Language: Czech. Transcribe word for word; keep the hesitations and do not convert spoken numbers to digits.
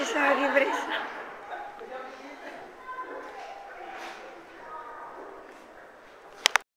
Ti sono ripresa.